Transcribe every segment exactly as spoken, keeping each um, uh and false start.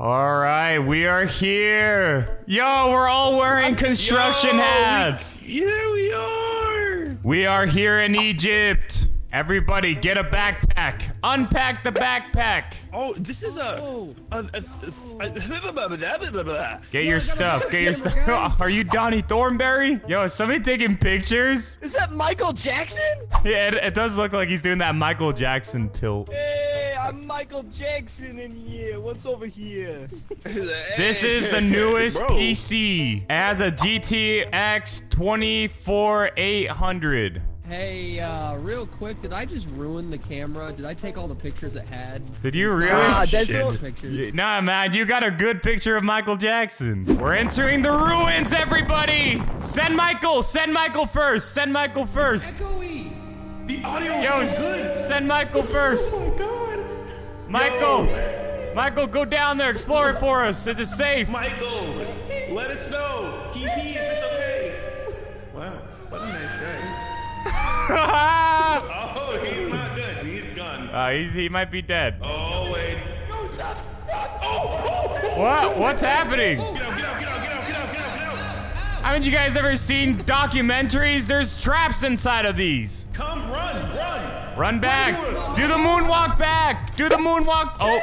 All right, we are here. Yo, we're all wearing construction Yo, hats. We, yeah, we are. We are here in Egypt. Everybody, get a backpack. Unpack the backpack. Oh, this is a... Oh. a, a, a get your stuff. Get your stuff. Are you Donnie Thornberry? Yo, is somebody taking pictures? Is that Michael Jackson? Yeah, it, it does look like he's doing that Michael Jackson tilt. Hey. I'm Michael Jackson in here. What's over here? This is the newest Bro. P C. It has a G T X two four eight hundred. Hey, uh, real quick, did I just ruin the camera? Did I take all the pictures it had? Did you really? Nah, pictures. nah, man, you got a good picture of Michael Jackson. We're entering the ruins, everybody! Send Michael! Send Michael first! Send Michael first! Echoey. The audio is so good! Send Michael first! Oh my god! Michael! Yo. Michael, go down there. Explore it for us. Is it safe? Michael, let us know. Hee hee, if it's okay. Wow, what a nice guy. Oh, he's not good. He's gone. Uh, he's, he might be dead. Oh, wait. No, stop, stop. Oh, oh, oh. What? What's happening? Get out, get out, get out, get out, get out, get out, get out. Haven't you guys ever seen documentaries? There's traps inside of these. Come, run, run. Run back! Do the moonwalk back! Do the moonwalk! Oh!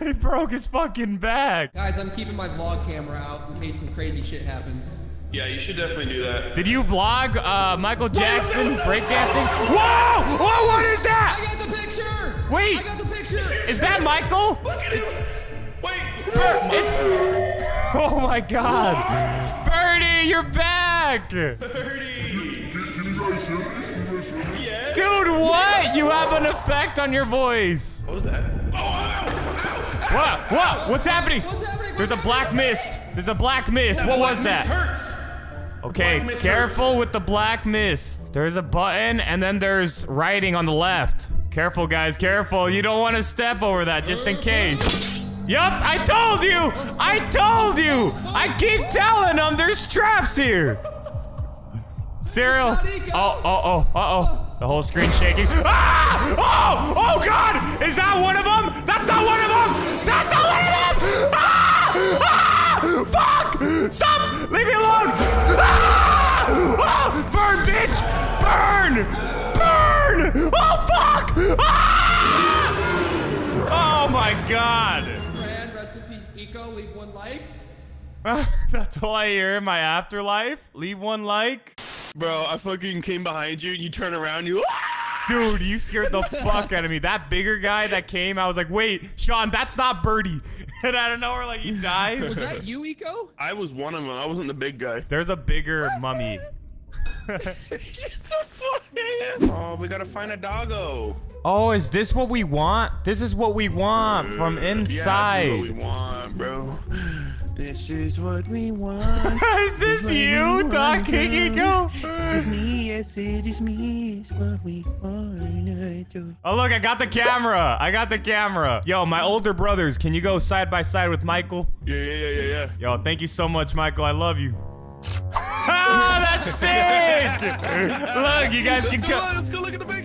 He broke his fucking back! Guys, I'm keeping my vlog camera out in case some crazy shit happens. Yeah, you should definitely do that. Did you vlog uh, Michael Jackson breakdancing? Whoa! Whoa, what is that? I got the picture! Wait! I got the picture! Is that Michael? Look at him! Wait! Oh, it's... oh my god! What? Birdie, you're back! Birdie! Dude, what? You have an effect on your voice. What was that? Oh, ow, ow, ow, whoa, whoa, what's happening? What's happening? There's a black mist. There's a black mist. What was that? Okay, careful with the black mist. There's a button, and then there's writing on the left. Careful, guys, careful. You don't want to step over that, just in case. Yup, I told you! I told you! I keep telling them there's traps here. Cereal. Oh, oh, oh, uh-oh. The whole screen shaking. Ah! Oh! Oh God! Is that one of them? That's not one of them! That's not one of them! Ah! Ah! Fuck! Stop! Leave me alone! Ah! Oh! Burn, bitch! Burn! Burn! Oh fuck! Ah! Oh my God! Fran, rest in peace, Eco. Leave one like. That's all I hear in my afterlife. Leave one like. Bro, I fucking came behind you, and you turn around, you... Dude, you scared the fuck out of me. That bigger guy that came, I was like, wait, Sean, that's not Birdie. And I don't know where, like, he dies. Was that you, Eco? I was one of them. I wasn't the big guy. There's a bigger mummy. Just a fucking... Oh, we gotta find a doggo. Oh, is this what we want? This is what we want from inside. Yeah, this is what we want, bro. This is what we want. Is this you, Doc Kikiko? This is me, yes, it is me. It's what we want. Oh, look, I got the camera. I got the camera. Yo, my older brothers, can you go side by side with Michael? Yeah, yeah, yeah, yeah, yeah. Yo, thank you so much, Michael. I love you. Ah, that's sick. Look, you guys can come. Let's go look at the picture.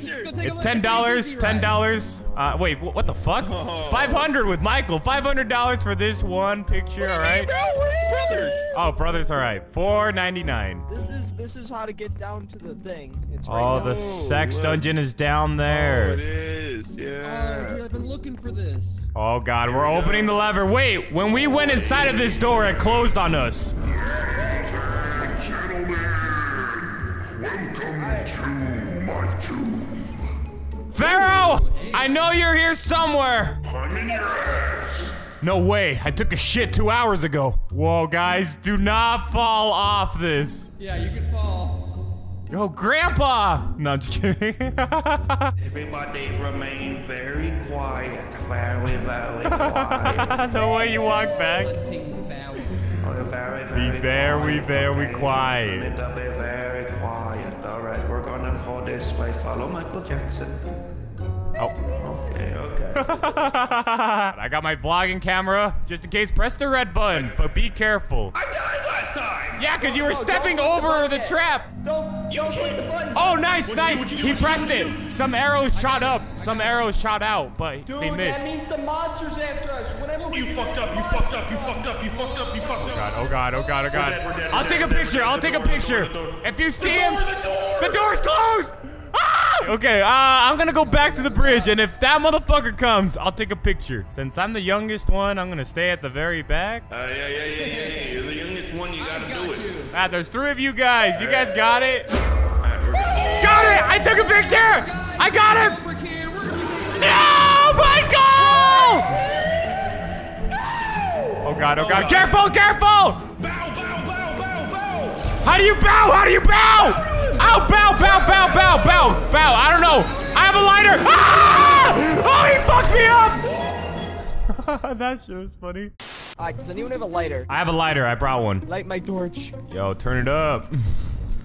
Ten dollars, ten dollars. Uh, wait, what the fuck? Oh. Five hundred with Michael. Five hundred dollars for this one picture. All right. Brothers. Oh, brothers. All right. Four ninety nine. This is this is how to get down to the thing. It's right. Oh, the sex dungeon is down there. Oh, it is. Yeah. Oh, dude, I've been looking for this. Oh God, we're opening the lever. Wait, when we went inside of this door, it closed on us. Welcome to my tomb. Pharaoh! I know you're here somewhere! I'm in your ass! No way, I took a shit two hours ago. Whoa, guys, do not fall off this. Yeah, you can fall. Yo, Grandpa! No, I'm just kidding. Everybody remain very quiet. Very, very quiet. The way you walk back. Very, very be very, quiet, very okay. quiet. Be very quiet. All right, we're gonna go this way. Follow Michael Jackson. Oh. Okay, okay. I got my vlogging camera. Just in case, press the red button, but be careful. I died last time. Yeah, because you were oh, stepping over the, the trap. Don't, don't click the button. Oh, nice, what'd nice. You, you, he pressed you, it. You? Some arrows shot up. Some arrows shot out, but Dude, they missed. Dude, that means the monster's after us. Whenever we you fucked up, you fucked up, you fucked up, you fucked up, you fucked up. Oh god, oh god, oh god, oh god. We're dead, we're dead, I'll we're take dead, a picture, I'll take door, a picture. Door, door. If you see the door, him, the, door. the door's closed! Ah! Okay, uh, I'm gonna go back to the bridge, and if that motherfucker comes, I'll take a picture. Since I'm the youngest one, I'm gonna stay at the very back. Uh, yeah, yeah, yeah, yeah, yeah. You're the youngest one, you gotta got do you. it. Ah, there's three of you guys. You guys got it? Got it! I took a picture! I got him! No! Michael! Oh god, oh god. Careful, careful! Bow, bow, bow, bow, bow! How do you bow? How do you bow? Oh, bow, bow, bow, bow, bow, bow. I don't know. I have a lighter. Ah! Oh, he fucked me up! That shit was funny. Alright, does anyone have a lighter? I have a lighter. I brought one. Light my torch. Yo, turn it up.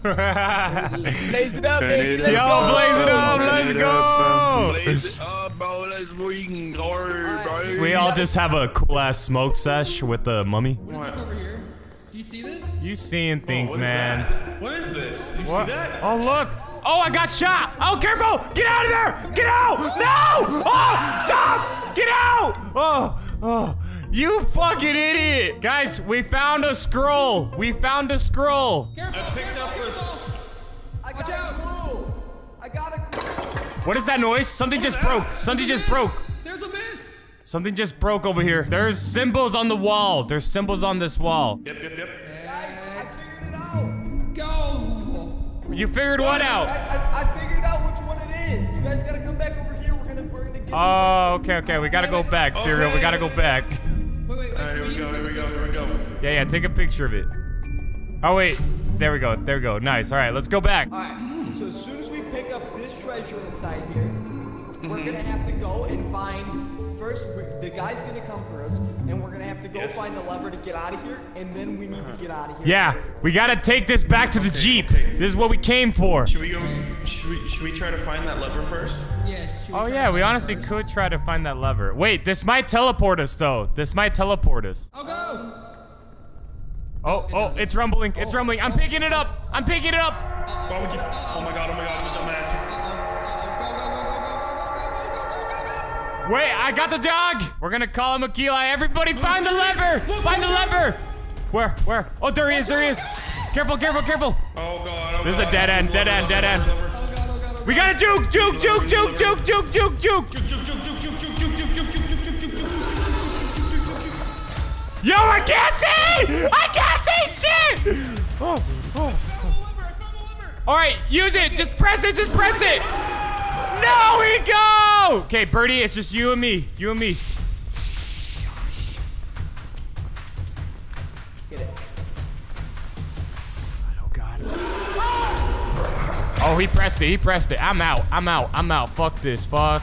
Blaze it up, baby. Yo, blaze it up. Let's go. Blaze it up, bro. Let's freaking go. We all just have a cool ass smoke sesh with the mummy. What is this over here? Do you see this? You seeing things, man. What is this? You see that? Oh, look. Oh, I got shot. Oh, careful. Get out of there. Get out. No. Oh, stop. Get out. Oh, oh. You fucking idiot! Guys, we found a scroll! We found a scroll! Careful, I picked up a... I got a clue! I got a clue! What is that noise? Something just broke! Something just broke! There's a mist! Something just broke over here. There's symbols on the wall. There's symbols on this wall. Yep, yep, yep. Guys, I figured it out! Go! You figured what out? I, I, I figured out which one it is. You guys gotta come back over here. We're gonna burn the game. Oh, okay, okay. We gotta go back, Cereal. We gotta go back. Wait, wait, wait. All right, here we go, here we go, here we go. Yeah, yeah, take a picture of it. Oh, wait. There we go, there we go. Nice. All right, let's go back. All right, so as soon as we pick up this treasure inside here, mm-hmm. we're going to have to go and find... First, the guy's going to come for us, and we're going to have to go yes. find the lever to get out of here, and then we need uh-huh. to get out of here. Yeah, we got to take this back to the okay, Jeep. Okay. This is what we came for. Should we go... Should we, should we try to find that lever first? Yeah. Oh yeah, we honestly first? could try to find that lever. Wait, this might teleport us though. This might teleport us. I'll go. Oh, it oh, it's rumbling. Oh, it's rumbling. I'm oh, picking it up. I'm picking it up. Uh-oh. Oh, we can, oh my god, oh my god, I'm a dumbass. Uh-oh. Uh-oh. Wait, I got the dog. We're gonna call him Akili. Everybody find the lever. Look, find look, the look. lever. Where, where? Oh, there he is, there he is. Careful, careful, careful. Oh god, oh This god, is a dead end, dead end, dead end. We gotta juke, juke, juke, juke, juke, juke, juke, juke. Yo, I can't see! I can't see shit! Oh, oh. Alright, use it! Just press it, just press it! No, we go! Okay, Birdie, it's just you and me. You and me. Oh, he pressed it. He pressed it. I'm out. I'm out. I'm out. Fuck this. Fuck.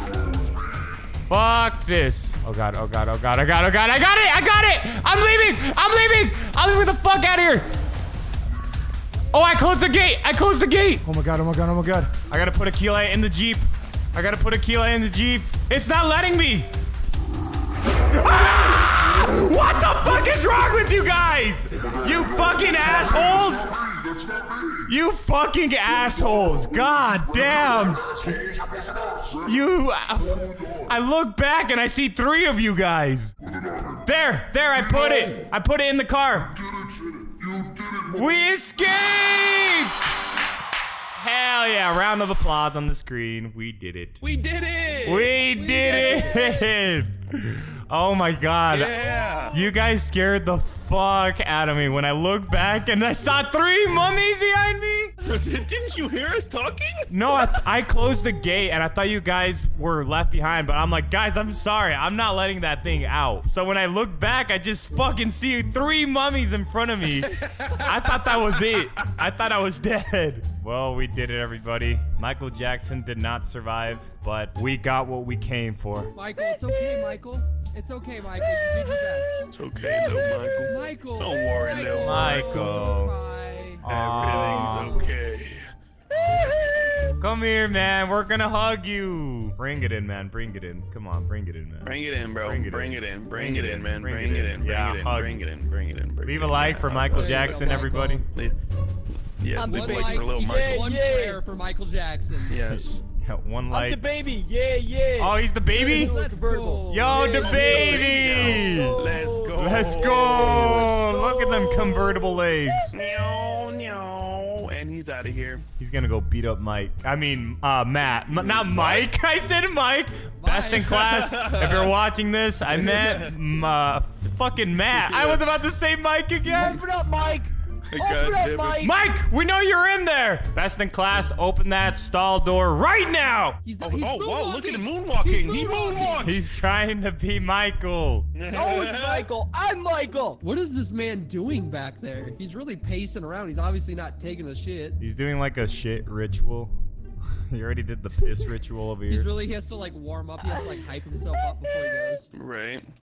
Fuck this. Oh, God. Oh, God. Oh, God. Oh, God. Oh, God. I got it. I got it. I'm leaving. I'm leaving. I'm leaving the fuck out of here. Oh, I closed the gate. I closed the gate. Oh, my God. Oh, my God. Oh, my God. I got to put Akili in the Jeep. I got to put Akili in the Jeep. It's not letting me. Ah! What the fuck is wrong with you guys? You fucking assholes. You fucking assholes. God damn. You. I look back and I see three of you guys. There, there, I put it. I put it in the car. We escaped. Hell yeah. Round of applause on the screen. We did it. We did it. We did it. Oh my god. Yeah. You guys scared the fuck out of me when I looked back and I saw three mummies behind me. Didn't you hear us talking? No, I, I closed the gate and I thought you guys were left behind, but I'm like, guys, I'm sorry. I'm not letting that thing out. So when I looked back, I just fucking see three mummies in front of me. I thought that was it. I thought I was dead. Well, we did it, everybody. Michael Jackson did not survive, but we got what we came for. Michael, it's okay, Michael. It's okay, Michael. You did your best. It's okay, little Michael. Michael. Don't worry, Michael. little Michael. Michael. Everything's okay. Come here, man. We're gonna hug you. Bring it in, man. Bring it in. Come on, bring it in, man. Bring it in, bro. Bring it, bring in. it in. Bring it in, man. Bring it in. Yeah, hug. Bring it in. Bring it in. Leave a like for Michael Jackson, everybody. Yes, leave a like for little Michael. One prayer for Michael Jackson. Yes. One light. I'm the baby. Yeah, yeah. Oh, he's the baby? Let's go. Yo, the baby. Let's go. Let's go. Look at them convertible legs. And he's out of here. He's gonna go beat up Mike. I mean, uh, Matt. M not Mike. I said Mike. Mike. Best in class. If you're watching this, I meant uh, fucking Matt. I was about to say Mike again. Open up, Mike. God damn it. Mike. Mike, we know you're in there. Best in class, open that stall door right now. He's the, he's oh, oh whoa, look at him moonwalking. He moonwalked. He's trying to be Michael. Oh, it's Michael. I'm Michael. What is this man doing back there? He's really pacing around. He's obviously not taking a shit. He's doing like a shit ritual. He already did the piss ritual over here. He's really, he has to like warm up. He has to like hype himself up before he goes. Right.